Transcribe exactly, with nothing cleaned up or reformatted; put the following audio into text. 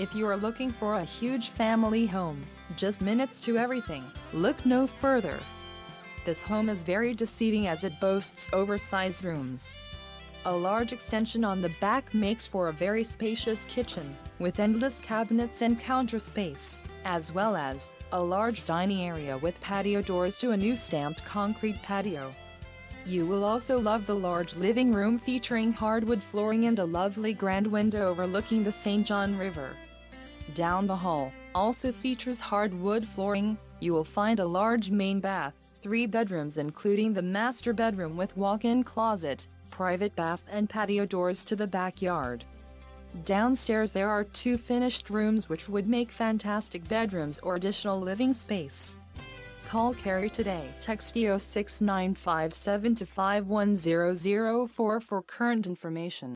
If you are looking for a huge family home, just minutes to everything, look no further. This home is very deceiving as it boasts oversized rooms. A large extension on the back makes for a very spacious kitchen, with endless cabinets and counter space, as well as a large dining area with patio doors to a new stamped concrete patio. You will also love the large living room featuring hardwood flooring and a lovely grand window overlooking the Saint John River. Down the hall, also features hardwood flooring, you will find a large main bath, three bedrooms including the master bedroom with walk-in closet, private bath and patio doors to the backyard. Downstairs there are two finished rooms which would make fantastic bedrooms or additional living space. Call Carrie today. Text E O six nine five seven to five one zero zero four for current information.